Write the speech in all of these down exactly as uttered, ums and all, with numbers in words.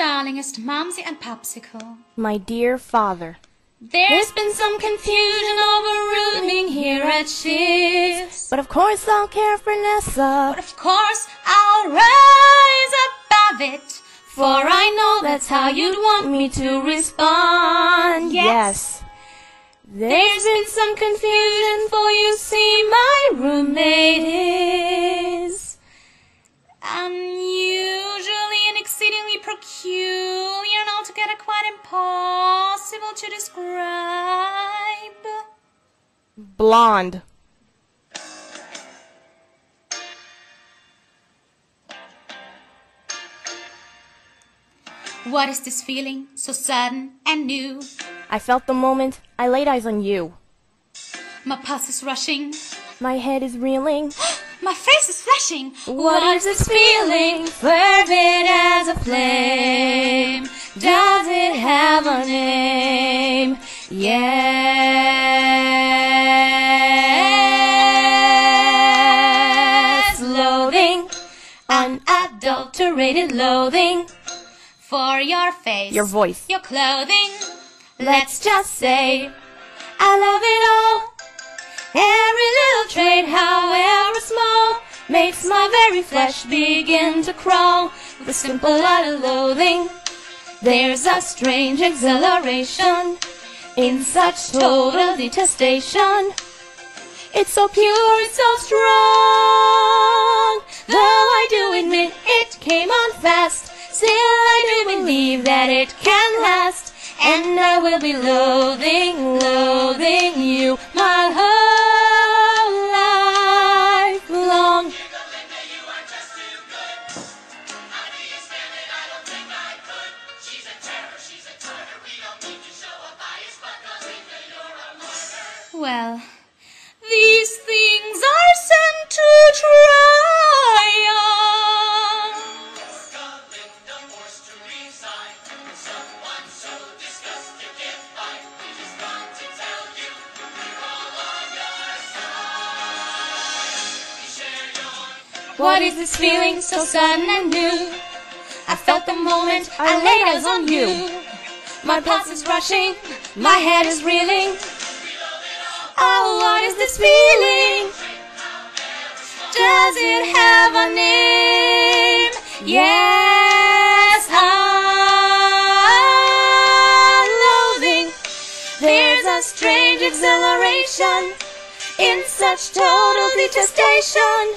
darlingest Momsy and Popsicle. My dear father, there's been some confusion over rooming here at Shiz, but of course I'll care for Nessa. But of course I'll rise above it, for I know that's how you'd want me to respond. Yes, yes. There's been some confusion, for you see my roommate is unusually and exceedingly peculiar and altogether quite impossible to describe. Blonde. What is this feeling so sudden and new? I felt the moment I laid eyes on you. My pulse is rushing. My head is reeling. My face is flashing. What, what is this feeling? Fervid as a flame. Does it have a name? Yes. Loathing. Unadulterated loathing. For your face. Your voice. Your clothing. Let's just say I love it all. Every little trait, however small, makes my very flesh begin to crawl. With a simple utter loathing, there's a strange exhilaration in such total detestation. It's so pure, it's so strong. Though I do admit it came on fast, still I do believe that it can last. And I will be loathing, loathing you my whole well, these things are sent to trial. What is this feeling so sudden and new? I felt the moment I laid eyes on you. My pulse is rushing, my head is reeling. Oh, what is this feeling? Does it have a name? Yes, I'm loathing. There's a strange exhilaration in such total detestation.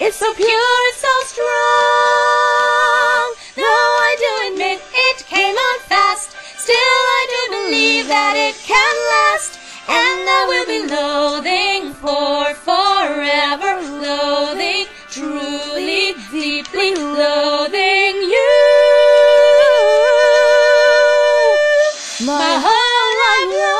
It's so pure, it's so strong. Though I do admit it came on fast, still I do believe that it can last. And I will be loathing for forever, loathing, truly, deeply loathing you, my whole life.